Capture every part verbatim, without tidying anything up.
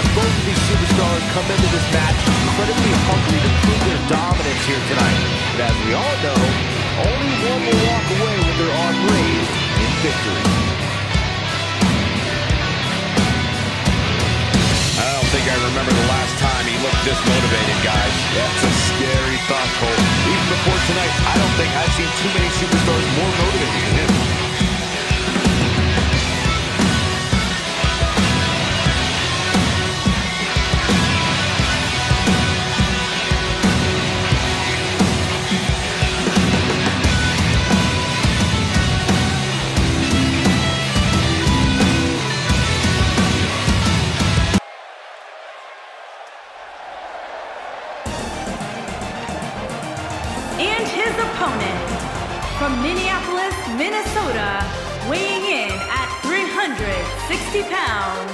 that both of these superstars come into this match incredibly hungry to prove their dominance here tonight. But as we all know, only one will walk away with their arm raised in victory. I don't think I remember the last time he looked this motivated, guys. That's a scary thought, Cole. Even before tonight, I don't think I've seen too many superstars more motivated than him. From Minneapolis, Minnesota, weighing in at three hundred sixty pounds,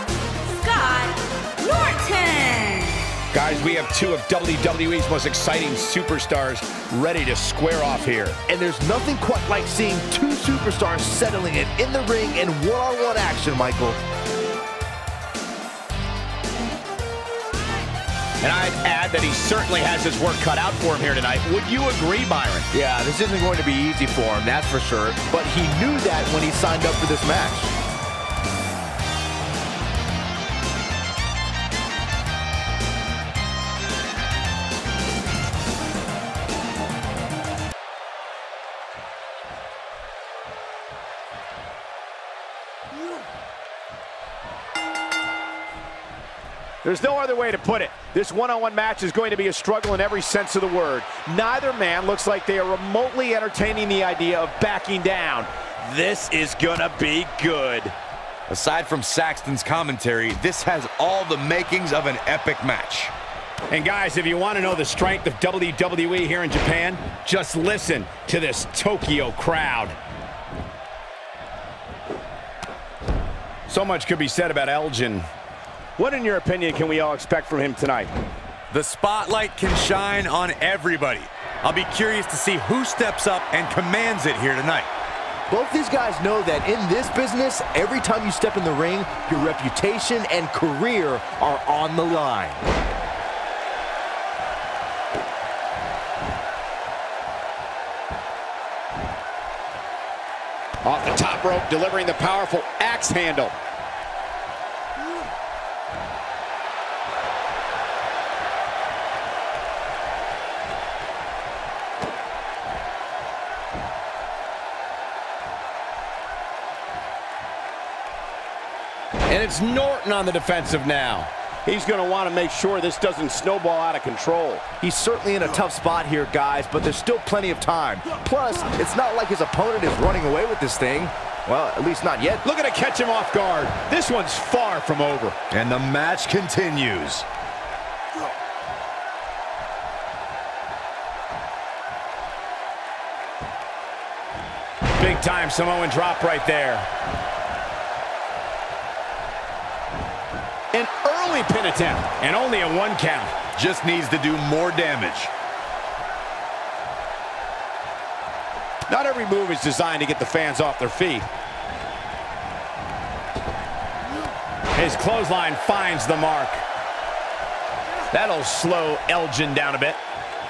Scott Norton. Guys, we have two of W W E's most exciting superstars ready to square off here. And there's nothing quite like seeing two superstars settling it in the ring in one-on-one action, Michael. And I'd add that he certainly has his work cut out for him here tonight. Would you agree, Byron? Yeah, this isn't going to be easy for him, that's for sure. But he knew that when he signed up for this match. There's no other way to put it. This one-on-one match is going to be a struggle in every sense of the word. Neither man looks like they are remotely entertaining the idea of backing down. This is gonna be good. Aside from Saxton's commentary, this has all the makings of an epic match. And guys, if you want to know the strength of W W E here in Japan, just listen to this Tokyo crowd. So much could be said about Elgin. What, in your opinion, can we all expect from him tonight? The spotlight can shine on everybody. I'll be curious to see who steps up and commands it here tonight. Both these guys know that in this business, every time you step in the ring, your reputation and career are on the line. Off the top rope, delivering the powerful axe handle. And it's Norton on the defensive now. He's going to want to make sure this doesn't snowball out of control. He's certainly in a tough spot here, guys, but there's still plenty of time. Plus, it's not like his opponent is running away with this thing. Well, at least not yet. Looking to catch him off guard. This one's far from over. And the match continues. Big time Samoan drop right there. An early pin attempt, and only a one count. Just needs to do more damage. Not every move is designed to get the fans off their feet. His clothesline finds the mark. That'll slow Elgin down a bit.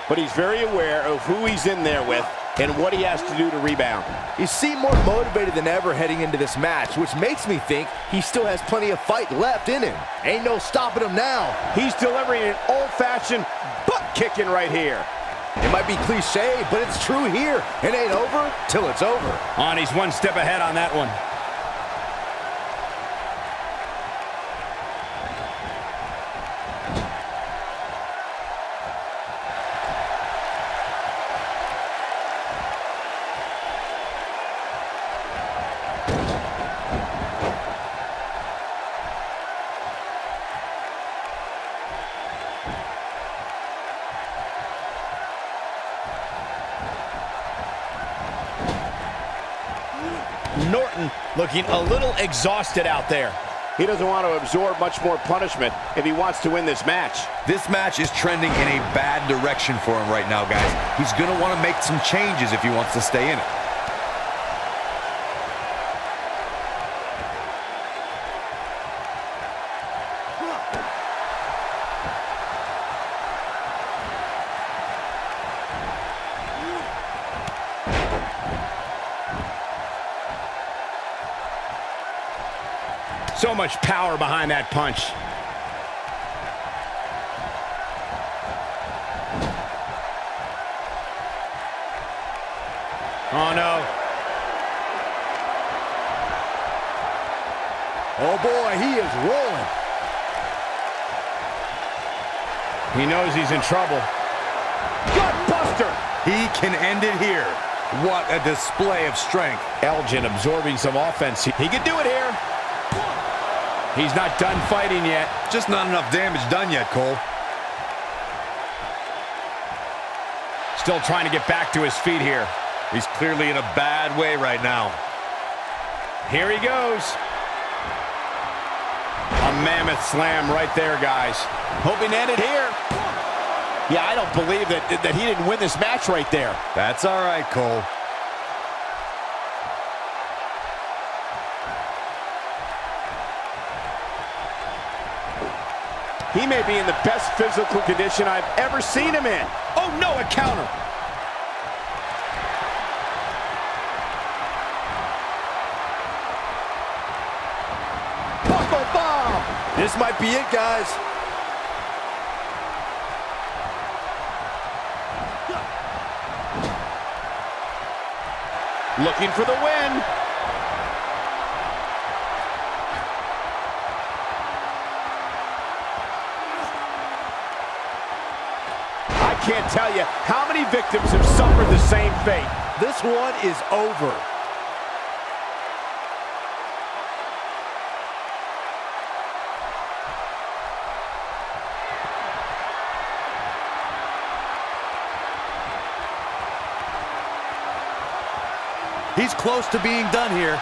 But he's very aware of who he's in there with and what he has to do to rebound. He seemed more motivated than ever heading into this match, which makes me think he still has plenty of fight left in him. Ain't no stopping him now. He's delivering an old-fashioned butt-kicking right here. It might be cliche, but it's true here. It ain't over till it's over. On, he's one step ahead on that one. Norton looking a little exhausted out there. He doesn't want to absorb much more punishment if he wants to win this match. This match is trending in a bad direction for him right now, guys. He's going to want to make some changes if he wants to stay in it. So much power behind that punch. Oh, no. Oh, boy, he is rolling. He knows he's in trouble. Gut buster. He can end it here. What a display of strength. Elgin absorbing some offense. He, he could do it here. He's not done fighting yet. Just not enough damage done yet, Cole. Still trying to get back to his feet here. He's clearly in a bad way right now. Here he goes. A mammoth slam right there, guys. Hoping to end it here. Yeah, I don't believe that, that he didn't win this match right there. That's all right, Cole. He may be in the best physical condition I've ever seen him in. Oh, no, a counter. This might be it, guys. Looking for the win. I can't tell you how many victims have suffered the same fate. This one is over. He's close to being done here.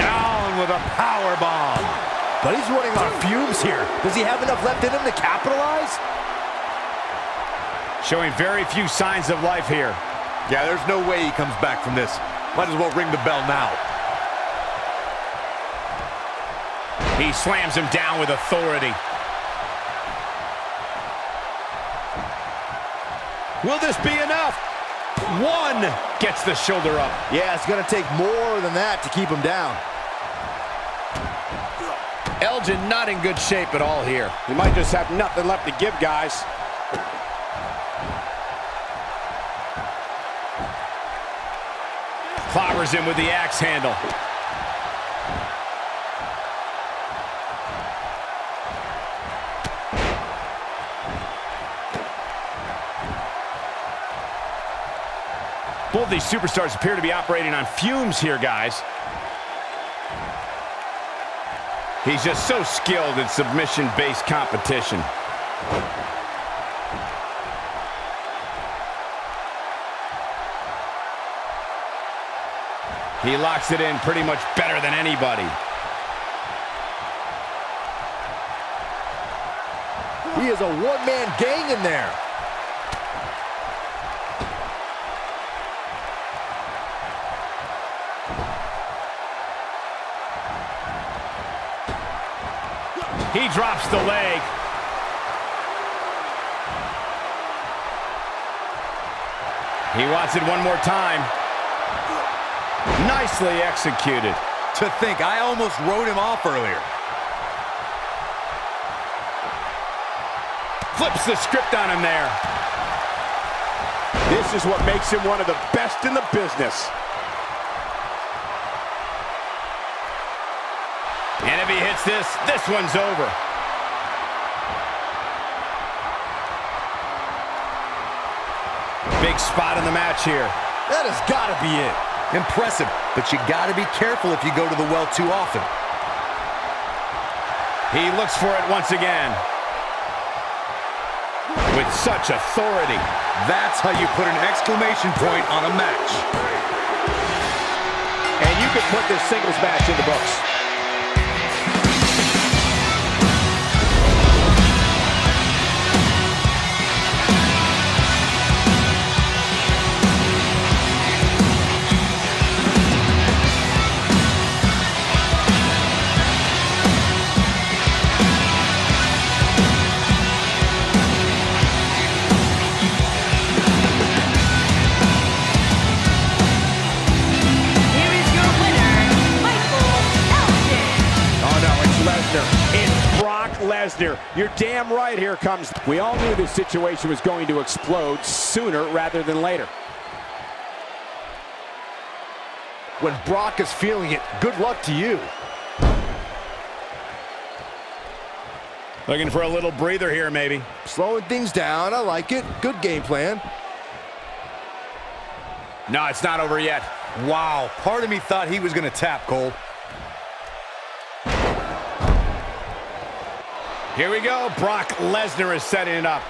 Down with a power bomb. But he's running on fumes here. Does he have enough left in him to capitalize? Showing very few signs of life here. Yeah, there's no way he comes back from this. Might as well ring the bell now. He slams him down with authority. Will this be enough? One gets the shoulder up. Yeah, it's going to take more than that to keep him down. Elgin not in good shape at all here. He might just have nothing left to give, guys. Clobbers him with the axe handle. Both these superstars appear to be operating on fumes here, guys. He's just so skilled in submission-based competition. He locks it in pretty much better than anybody. He is a one-man gang in there. He drops the leg. He wants it one more time. Nicely executed. To think, I almost wrote him off earlier. Flips the script on him there. This is what makes him one of the best in the business. And if he hits this, this one's over. Big spot in the match here. That has got to be it. Impressive, but you got to be careful if you go to the well too often. He looks for it once again. With such authority. That's how you put an exclamation point on a match. And you can put this singles match in the books. Here is your winner. Lesnar. You're damn right, here comes. We all knew this situation was going to explode sooner rather than later. When Brock is feeling it, good luck to you. Looking for a little breather here, maybe. Slowing things down, I like it. Good game plan. No, it's not over yet. Wow, part of me thought he was gonna tap, Cole. Here we go, Brock Lesnar is setting it up.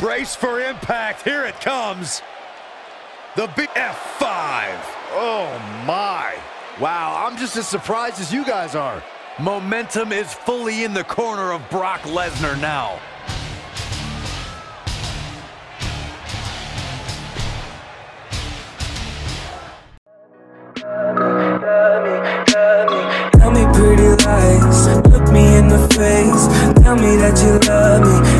Brace for impact, here it comes. The big F five, oh my. Wow, I'm just as surprised as you guys are. Momentum is fully in the corner of Brock Lesnar now. Tell me pretty lies, look me in the face, tell me that you love me.